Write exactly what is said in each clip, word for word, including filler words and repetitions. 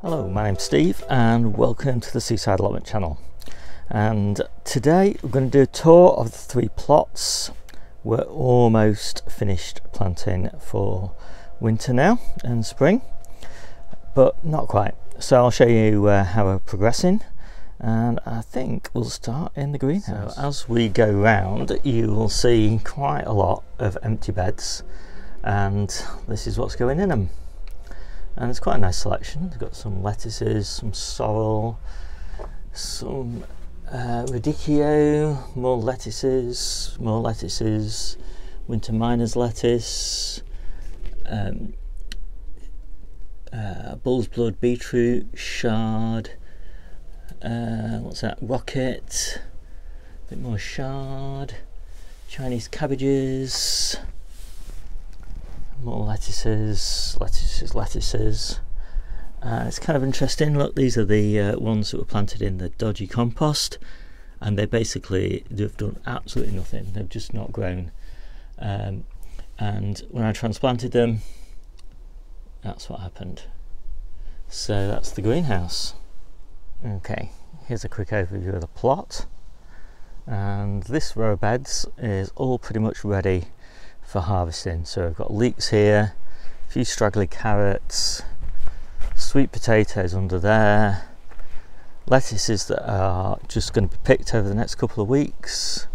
Hello, my name's Steve and welcome to the Seaside Allotment Channel. And today we're going to do a tour of the three plots. We're almost finished planting for winter now and spring, but not quite. So I'll show you uh, how we're progressing, and I think we'll start in the greenhouse. So as we go round, you will see quite a lot of empty beds, and this is what's going in them. And it's quite a nice selection. They've got some lettuces, some sorrel, some uh, radicchio, more lettuces, more lettuces, winter miner's lettuce, um, uh, bull's blood, beetroot, shard, uh, what's that, rocket, a bit more shard, Chinese cabbages, more lettuces, lettuces, lettuces. Uh, it's kind of interesting. Look, these are the uh, ones that were planted in the dodgy compost, and they basically have done absolutely nothing. They've just not grown. Um, and when I transplanted them, that's what happened. So that's the greenhouse. Okay, here's a quick overview of the plot. And this row of beds is all pretty much ready for harvesting. So I've got leeks here, a few straggly carrots, sweet potatoes under there, lettuces that are just going to be picked over the next couple of weeks,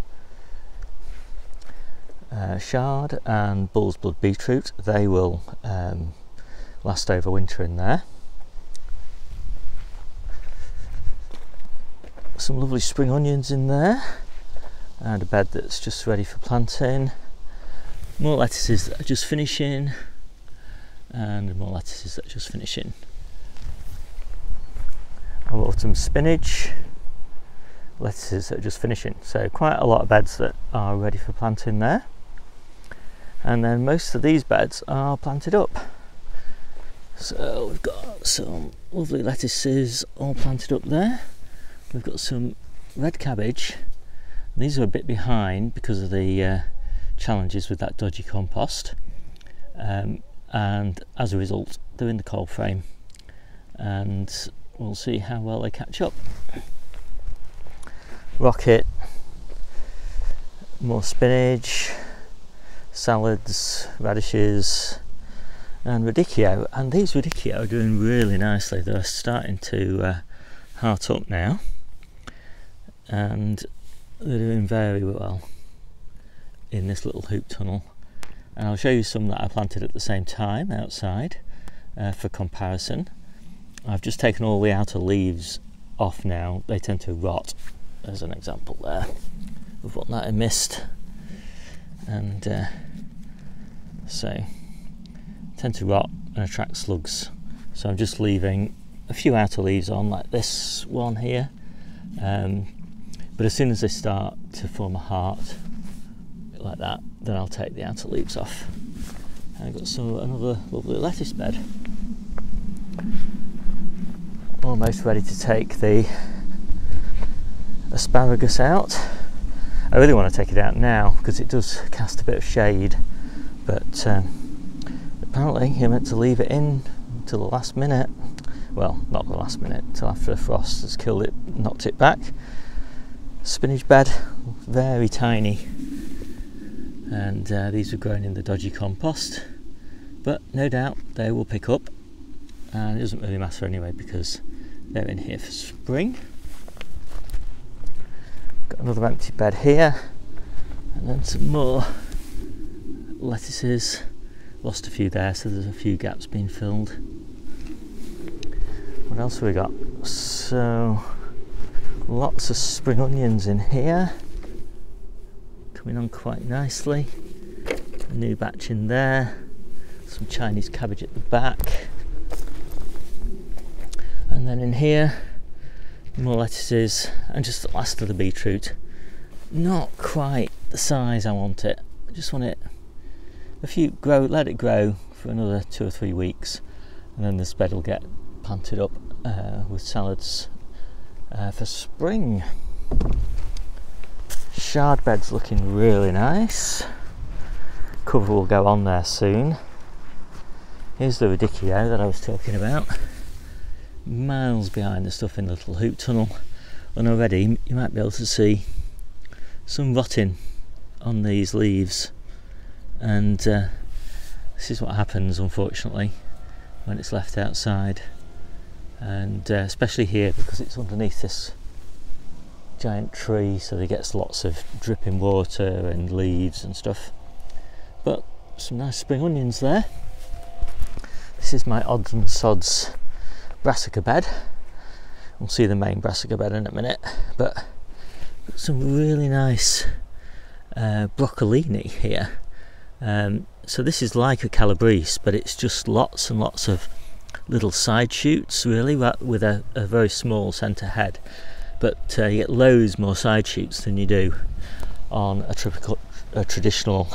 uh, shard and bull's blood beetroot. They will um, last over winter in there. Some lovely spring onions in there, and a bed that's just ready for planting. More lettuces that are just finishing, and more lettuces that are just finishing. Autumn spinach, lettuces that are just finishing. So quite a lot of beds that are ready for planting there. And then most of these beds are planted up. So we've got some lovely lettuces all planted up there. We've got some red cabbage. And these are a bit behind because of the uh, challenges with that dodgy compost, um, and as a result they're in the cold frame, and we'll see how well they catch up. Rocket, more spinach, salads, radishes and radicchio, and these radicchio are doing really nicely. They're starting to uh, heart up now, and they're doing very well in this little hoop tunnel. And I'll show you some that I planted at the same time outside uh, for comparison. I've just taken all the outer leaves off now. They tend to rot. There's an example there of what that I missed. And uh, so tend to rot and attract slugs. So I'm just leaving a few outer leaves on, like this one here. Um, but as soon as they start to form a heart, like that, then I'll take the outer leaves off. And I've got some another lovely lettuce bed, almost ready to take the asparagus out. I really want to take it out now because it does cast a bit of shade, but um, apparently you're meant to leave it in until the last minute. Well, not the last minute, until after the frost has killed it, knocked it back. Spinach bed, very tiny. And uh, these were grown in the dodgy compost, but no doubt they will pick up, and it doesn't really matter anyway because they're in here for spring. Got another empty bed here, and then some more lettuces. Lost a few there, so there's a few gaps being filled. What else have we got? So lots of spring onions in here, coming on quite nicely. A new batch in there, some Chinese cabbage at the back, and then in here more lettuces and just the last of the beetroot. Not quite the size I want it. I just want it a few grow, let it grow for another two or three weeks, and then this bed will get planted up uh, with salads uh, for spring. Shard bed's looking really nice. Cover will go on there soon. Here's the radicchio that I was talking about. miles behind the stuff in the little hoop tunnel, and already you might be able to see some rotting on these leaves. And uh, this is what happens, unfortunately, when it's left outside, and uh, especially here because it's underneath this giant tree, so it gets lots of dripping water and leaves and stuff. But some nice spring onions there. This is my odds and sods brassica bed. We'll see the main brassica bed in a minute, but got some really nice uh, broccolini here. Um, so this is like a Calabrese, but it's just lots and lots of little side shoots, really, with a, a very small centre head. But uh, you get loads more side shoots than you do on a, tropical, a traditional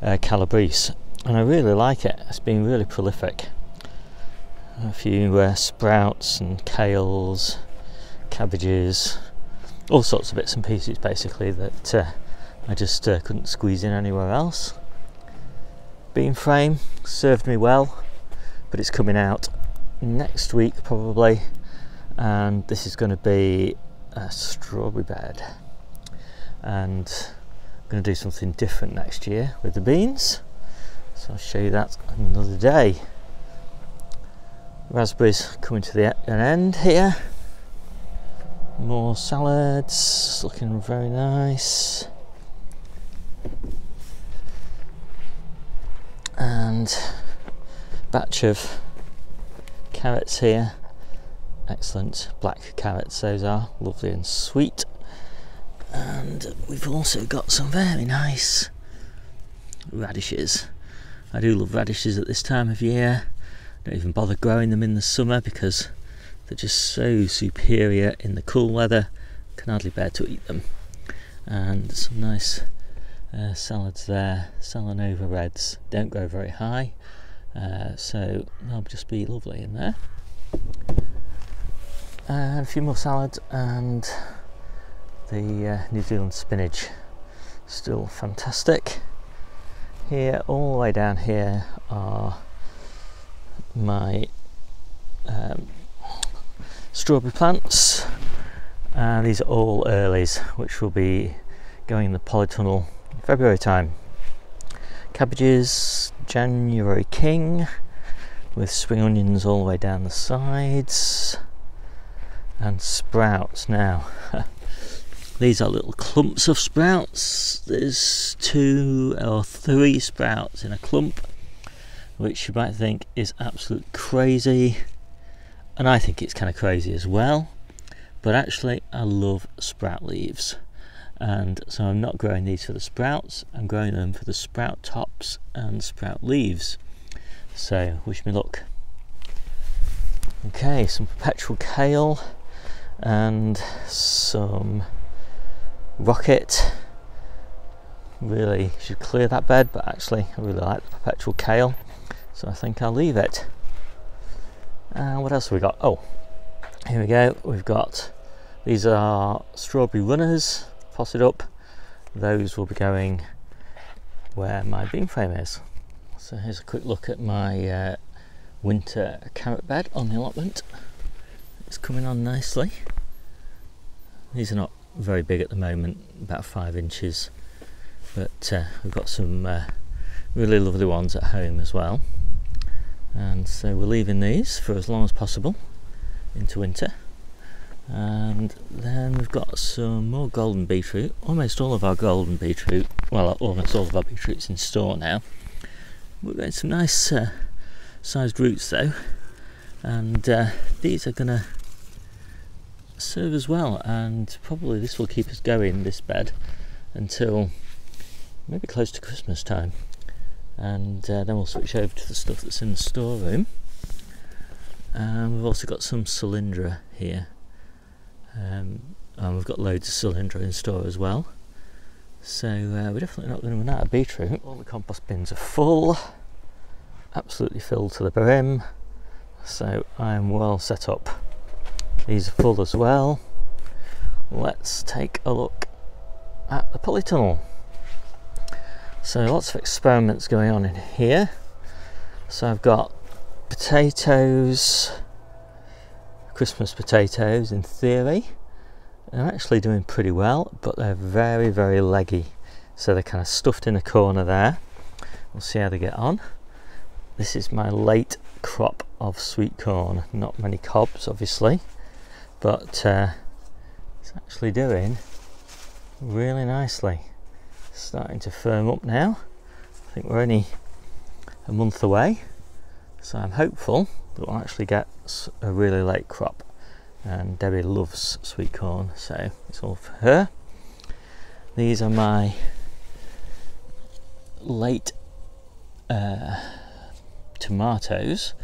uh, Calabrese, and I really like it. It's been really prolific. A few uh, sprouts and kales, cabbages, all sorts of bits and pieces basically that uh, I just uh, couldn't squeeze in anywhere else. Bean frame served me well, but it's coming out next week probably. And this is going to be a strawberry bed, and I'm going to do something different next year with the beans, so I'll show you that another day. Raspberries coming to the an end here. More salads, looking very nice. And batch of carrots here. Excellent black carrots, those are lovely and sweet. And we've also got some very nice radishes. I do love radishes at this time of year. Don't even bother growing them in the summer because they're just so superior in the cool weather. Can hardly bear to eat them. And some nice uh, salads there. Salanova reds don't grow very high, uh, so they'll just be lovely in there. And a few more salad, and the uh, New Zealand spinach, still fantastic. Here, all the way down here, are my um, strawberry plants, and these are all earlies, which will be going in the polytunnel in February time. Cabbages, January King, with spring onions all the way down the sides. And sprouts now. These are little clumps of sprouts. There's two or three sprouts in a clump, which you might think is absolute crazy, and I think it's kind of crazy as well, but actually I love sprout leaves, and so I'm not growing these for the sprouts, I'm growing them for the sprout tops and sprout leaves, so wish me luck. Okay, some perpetual kale and some rocket. Really should clear that bed, but actually I really like the perpetual kale, so I think I'll leave it. And uh, what else have we got? Oh, here we go, we've got, these are strawberry runners potted up. Those will be going where my bean frame is. So here's a quick look at my uh, winter carrot bed on the allotment. It's coming on nicely. These are not very big at the moment, about five inches, but uh, we've got some uh, really lovely ones at home as well, and so we're leaving these for as long as possible into winter. And then we've got some more golden beetroot. Almost all of our golden beetroot, well, almost all of our beetroot's in store now. We've got some nice uh, sized roots though, and uh, these are gonna serve as well, and probably this will keep us going, this bed, until maybe close to Christmas time, and uh, then we'll switch over to the stuff that's in the storeroom. And we've also got some cylindra here, um, and we've got loads of cylindra in store as well, so uh, we're definitely not going to run out of beetroot. All the compost bins are full, absolutely filled to the brim, so I'm well set up. These are full as well. Let's take a look at the polytunnel. So lots of experiments going on in here. So I've got potatoes, Christmas potatoes in theory are actually doing pretty well, but they're very, very leggy. So they're kind of stuffed in a corner there. We'll see how they get on. This is my late crop of sweet corn. Not many cobs, obviously, but uh, it's actually doing really nicely. Starting to firm up now. I think we're only a month away, so I'm hopeful that we'll actually get a really late crop. And Debbie loves sweet corn, so it's all for her. These are my late uh, tomatoes.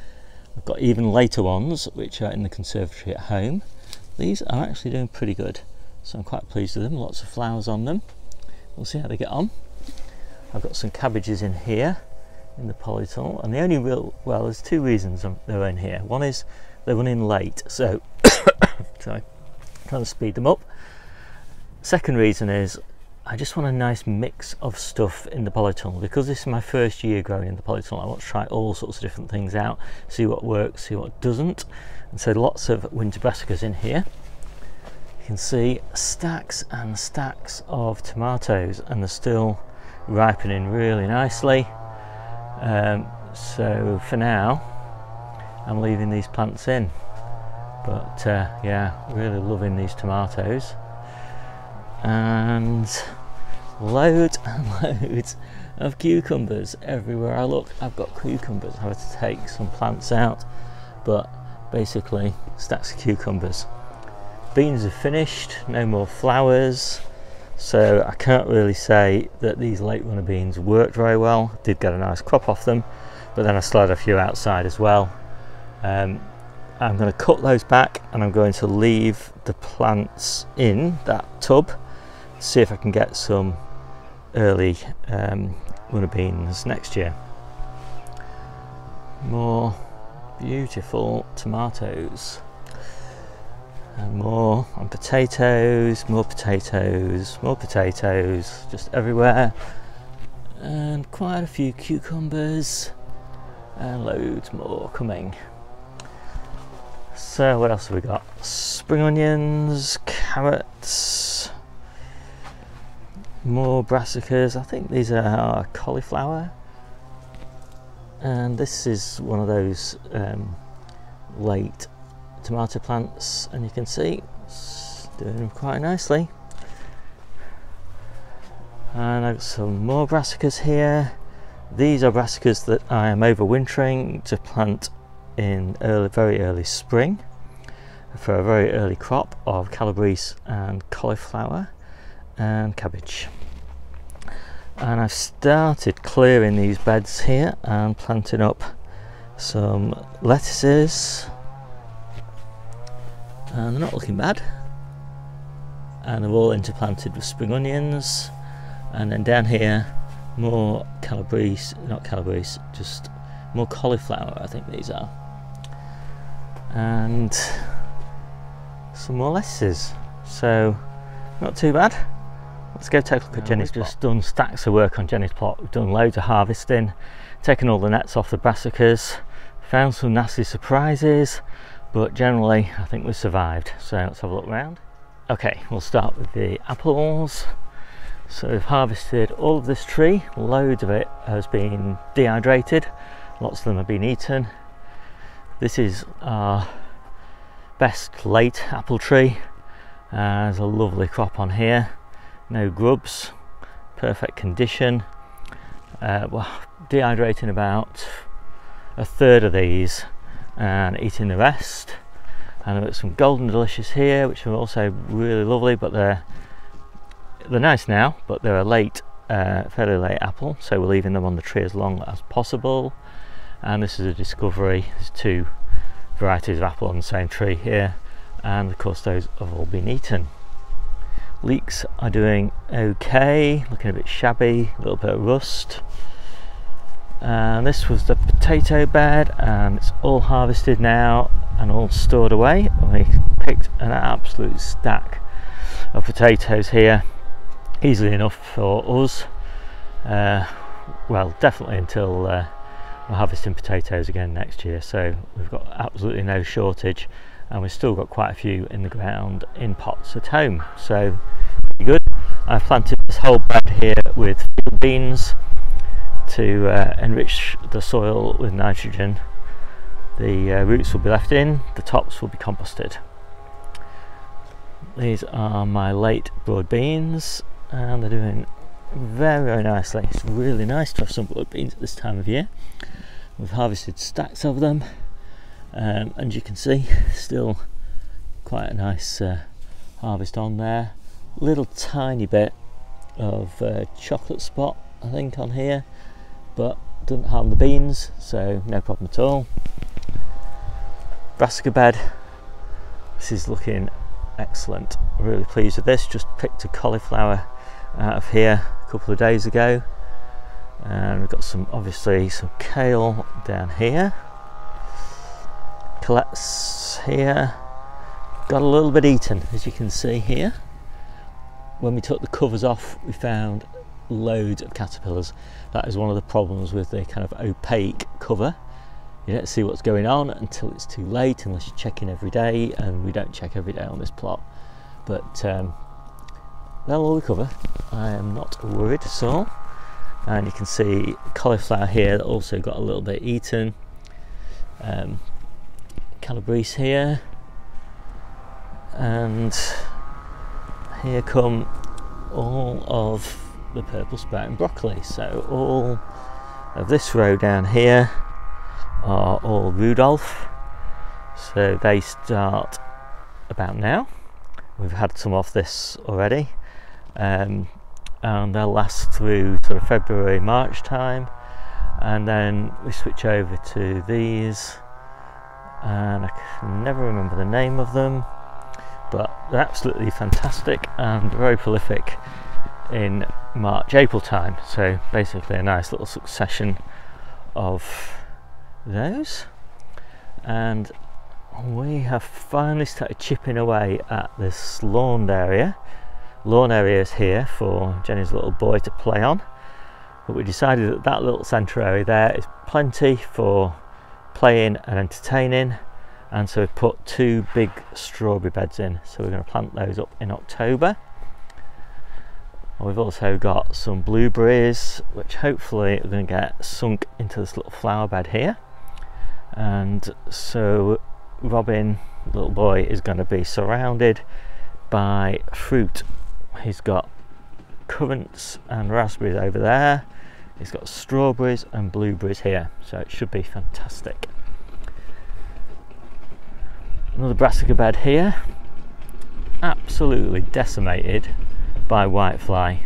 I've got even later ones which are in the conservatory at home. These are actually doing pretty good, so I'm quite pleased with them. Lots of flowers on them. We'll see how they get on. I've got some cabbages in here in the polytunnel, and the only real, well, there's two reasons they're in here. One is they're running late, so sorry, trying to speed them up. Second reason is I just want a nice mix of stuff in the polytunnel. Because this is my first year growing in the polytunnel, I want to try all sorts of different things out, see what works, see what doesn't. And so lots of winter brassicas in here. You can see stacks and stacks of tomatoes, and they're still ripening really nicely. Um, so for now, I'm leaving these plants in. But uh, yeah, really loving these tomatoes. And loads and loads of cucumbers everywhere I look. I've got cucumbers. I had to take some plants out, but basically stacks of cucumbers. Beans are finished, no more flowers, so I can't really say that these late runner beans worked very well. Did get a nice crop off them, but then I slid a few outside as well. Um, I'm going to cut those back, and I'm going to leave the plants in that tub. See if I can get some early um, runner beans next year. More beautiful tomatoes, and more on potatoes, more potatoes, more potatoes, just everywhere, and quite a few cucumbers, and loads more coming. So what else have we got? Spring onions, carrots, more brassicas. I think these are cauliflower, and this is one of those um, late tomato plants, and you can see it's doing quite nicely. And I've got some more brassicas here. These are brassicas that I am overwintering to plant in early, very early spring for a very early crop of Calabrese and cauliflower and cabbage. And I've started clearing these beds here and planting up some lettuces, and they're not looking bad, and they're all interplanted with spring onions. And then down here, more Calabrese, not Calabrese, just more cauliflower, I think these are, and some more lettuces. So not too bad. Let's go take a look at Jenny's plot. We've just done stacks of work on Jenny's plot. We've done loads of harvesting, taken all the nets off the brassicas, found some nasty surprises, but generally I think we've survived. So let's have a look around. Okay, we'll start with the apples. So we've harvested all of this tree. Loads of it has been dehydrated. Lots of them have been eaten. This is our best late apple tree. Uh, there's a lovely crop on here. No grubs, perfect condition. Uh, we're dehydrating about a third of these and eating the rest. And I've got some Golden Delicious here, which are also really lovely, but they're they're nice now, but they're a late, uh, fairly late apple, so we're leaving them on the tree as long as possible. And this is a Discovery. There's two varieties of apple on the same tree here, and of course those have all been eaten. Leeks are doing okay, looking a bit shabby, a little bit of rust. And this was the potato bed, and it's all harvested now and all stored away. And we picked an absolute stack of potatoes here, easily enough for us. Uh, well, definitely until uh, we're harvesting potatoes again next year, so we've got absolutely no shortage. and we've still got quite a few in the ground in pots at home, so pretty good. I've planted this whole bed here with field beans to uh, enrich the soil with nitrogen. The uh, roots will be left in, the tops will be composted. These are my late broad beans and they're doing very, very nicely. It's really nice to have some broad beans at this time of year. We've harvested stacks of them, um, and you can see still quite a nice uh, harvest on there. Little tiny bit of uh, chocolate spot I think on here, but doesn't harm the beans, so no problem at all. Brassica bed, this is looking excellent. Really pleased with this. Just picked a cauliflower out of here a couple of days ago, and we've got some, obviously, some kale down here, collettes here. Got a little bit eaten, as you can see here. When we took the covers off, we found loads of caterpillars. That is one of the problems with the kind of opaque cover. You don't see what's going on until it's too late, unless you're checking every day, and we don't check every day on this plot. But um, they'll all recover. I am not worried at all. And you can see cauliflower here that also got a little bit eaten. Um, Calabrese here, and here come all of the purple sprouting broccoli. So all of this row down here are all Rudolph, so they start about now. We've had some off this already, um, and they'll last through sort of February, March time, and then we switch over to these, and I can never remember the name of them, but they're absolutely fantastic and very prolific in March, April time. So basically a nice little succession of those, and we have finally started chipping away at this lawn area. Lawn area is here for Jenny's little boy to play on, but we decided that that little centre area there is plenty for playing and entertaining, and so we've put two big strawberry beds in, so we're going to plant those up in October. We've also got some blueberries, which hopefully are going to get sunk into this little flower bed here. And so Robin, little boy, is going to be surrounded by fruit. He's got currants and raspberries over there, he's got strawberries and blueberries here, so it should be fantastic. Another brassica bed here, absolutely decimated by whitefly,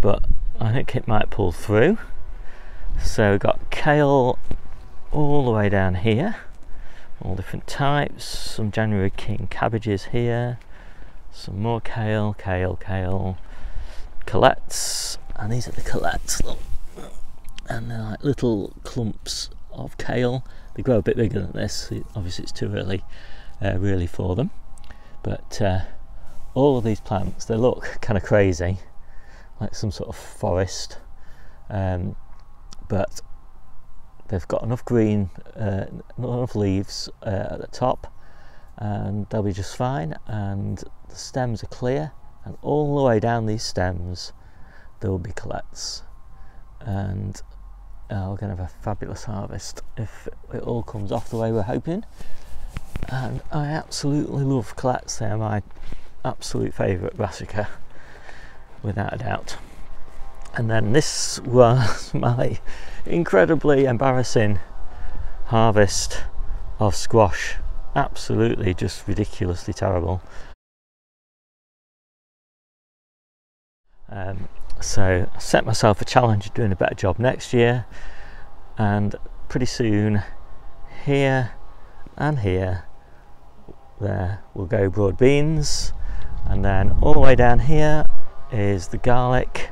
but I think it might pull through. So we've got kale all the way down here, all different types, some January King cabbages here, some more kale, kale, kale, collettes, and these are the collettes, look. And they're like little clumps of kale. They grow a bit bigger than this, obviously it's too early uh, really for them, but uh, all of these plants, they look kind of crazy, like some sort of forest, um, but they've got enough green, uh, not enough leaves uh, at the top, and they'll be just fine. And the stems are clear, and all the way down these stems there will be collettes, and uh, we're going to have a fabulous harvest if it all comes off the way we're hoping. And I absolutely love collettes, they are my absolute favourite brassica, without a doubt. And then this was my incredibly embarrassing harvest of squash, absolutely just ridiculously terrible. Um, so I set myself a challenge of doing a better job next year, and pretty soon here and here there will go broad beans, and then all the way down here is the garlic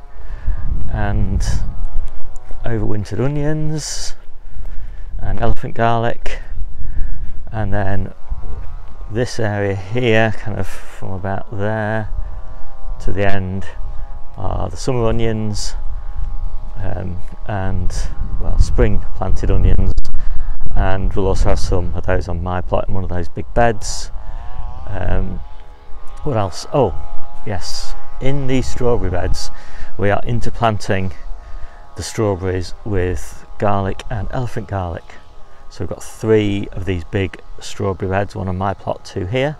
and overwintered onions and elephant garlic, and then this area here kind of from about there to the end are the summer onions, um, and well, spring planted onions and we'll also have some of those on my plot in one of those big beds. Um, what else? Oh yes, in these strawberry beds we are interplanting the strawberries with garlic and elephant garlic. So we've got three of these big strawberry beds, one on my plot, two here,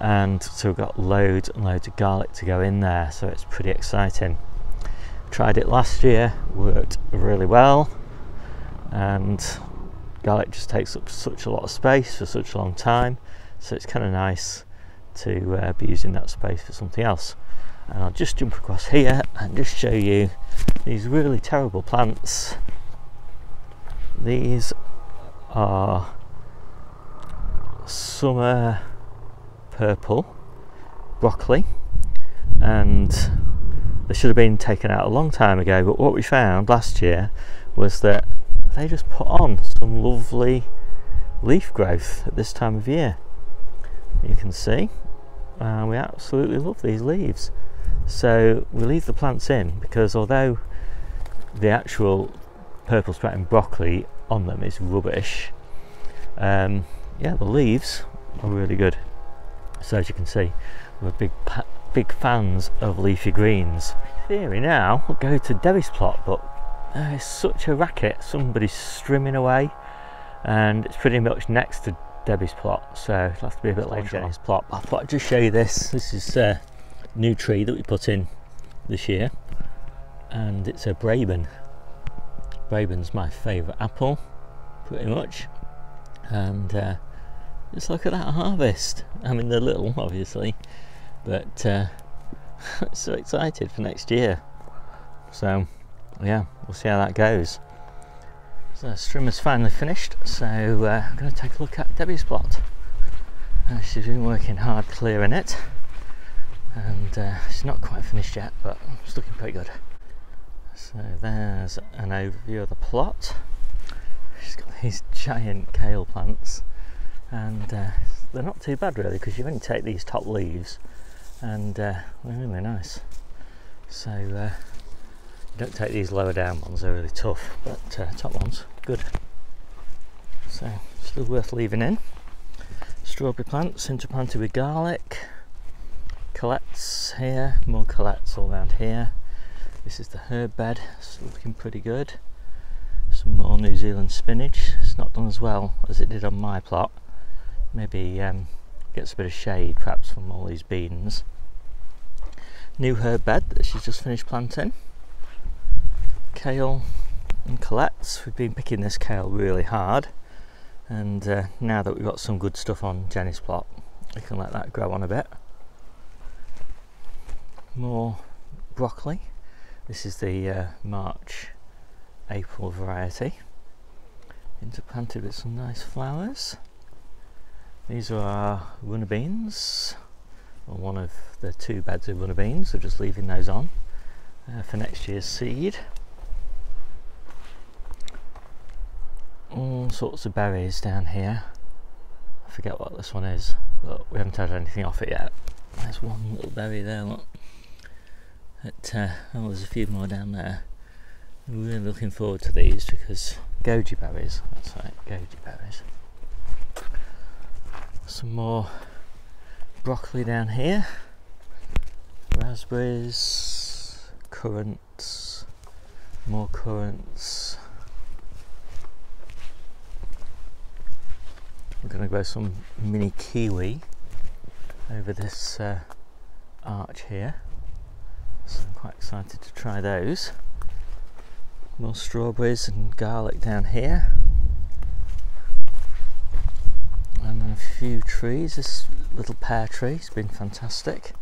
and so we've got loads and loads of garlic to go in there, so it's pretty exciting. Tried it last year, worked really well, and garlic just takes up such a lot of space for such a long time, so it's kind of nice to uh, be using that space for something else. And I'll just jump across here and just show you these really terrible plants. These are summer purple broccoli, and they should have been taken out a long time ago, but what we found last year was that they just put on some lovely leaf growth at this time of year. You can see uh, we absolutely love these leaves, so we leave the plants in, because although the actual purple sprouting broccoli on them is rubbish, um, yeah, the leaves are really good. So as you can see, we're big big fans of leafy greens. In theory now we'll go to Debbie's plot, but uh, it's such a racket, somebody's strimming away, and it's pretty much next to Debbie's plot, so it'll have to be a bit later on. Debbie's plot. I thought I'd just show you this. This is a new tree that we put in this year, and it's a Braeburn. Braeburn's my favourite apple, pretty much, and uh, just look at that harvest. I mean, they're little, obviously, but uh, so excited for next year. So yeah, we'll see how that goes. So the strimmer's finally finished, so uh, I'm going to take a look at Debbie's plot. Uh, she's been working hard clearing it, and uh, she's not quite finished yet, but it's looking pretty good. So there's an overview of the plot. She's got these giant kale plants, and uh, they're not too bad really, because you only take these top leaves, and uh, they're really nice. So uh, you don't take these lower down ones, they're really tough, but uh, top ones, good. So still worth leaving in. Strawberry plants interplanted with garlic. Collettes here, more collettes all around here. This is the herb bed, it's looking pretty good. Some more New Zealand spinach. It's not done as well as it did on my plot. Maybe um, gets a bit of shade perhaps from all these beans. New herb bed that she's just finished planting. Kale and collettes. We've been picking this kale really hard, and uh, now that we've got some good stuff on Jenny's plot, we can let that grow on a bit. More broccoli. This is the uh, March, April variety, interplanted with some nice flowers. These are our runner beans, or one of the two beds of runner beans. We're just leaving those on uh, for next year's seed. All sorts of berries down here. I forget what this one is, but we haven't had anything off it yet. There's one little berry there, look. But, uh, oh, there's a few more down there. I'm really looking forward to these, because goji berries, that's right, goji berries. Some more broccoli down here. Raspberries, currants, more currants. We're going to grow some mini kiwi over this uh, arch here. So I'm quite excited to try those. More strawberries and garlic down here. And then a few trees. This little pear tree has been fantastic.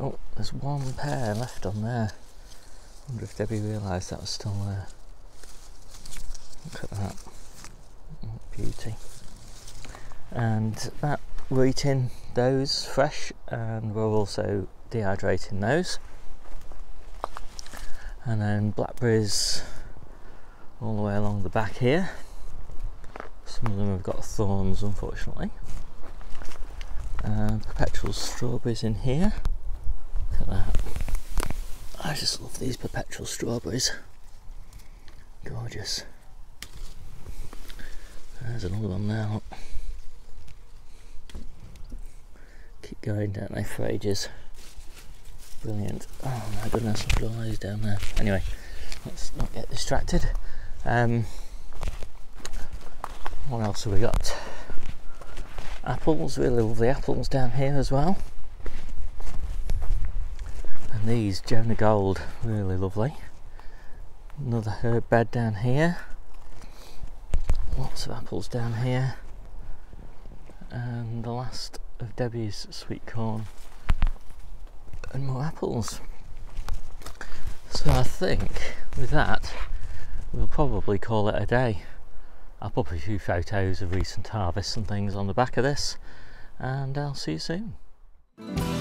Oh, there's one pear left on there. I wonder if Debbie realised that was still there. Look at that. What beauty. And that, we're eating those fresh, and we're also dehydrating those. And then blackberries all the way along the back here. Some of them have got thorns, unfortunately. Uh, perpetual strawberries in here. Look at that. I just love these perpetual strawberries. Gorgeous. There's another one there, look. Keep going down there for ages. Brilliant. Oh my goodness, flies down there. Anyway, let's not get distracted. Um, what else have we got? Apples, really lovely apples down here as well. And these, Jonah Gold, really lovely. Another herb bed down here. Lots of apples down here. And the last of Debbie's sweet corn. And more apples. So I think with that we'll probably call it a day. I'll pop a few photos of recent harvests and things on the back of this, and I'll see you soon.